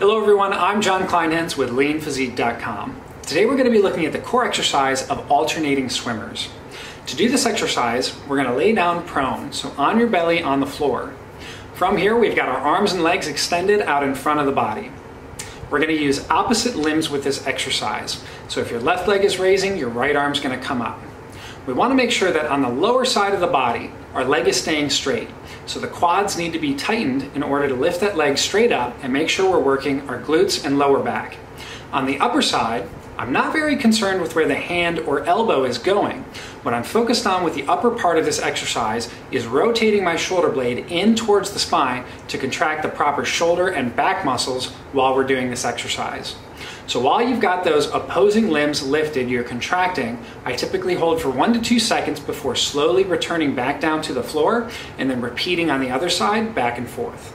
Hello everyone, I'm John Kleindienst with LeanPhysique.com. Today we're going to be looking at the core exercise of alternating swimmers. To do this exercise, we're going to lay down prone, so on your belly on the floor. From here, we've got our arms and legs extended out in front of the body. We're going to use opposite limbs with this exercise. So if your left leg is raising, your right arm's going to come up. We want to make sure that on the lower side of the body, our leg is staying straight. So the quads need to be tightened in order to lift that leg straight up and make sure we're working our glutes and lower back. On the upper side, I'm not very concerned with where the hand or elbow is going. What I'm focused on with the upper part of this exercise is rotating my shoulder blade in towards the spine to contract the proper shoulder and back muscles while we're doing this exercise. So while you've got those opposing limbs lifted, you're contracting, I typically hold for 1 to 2 seconds before slowly returning back down to the floor and then repeating on the other side back and forth.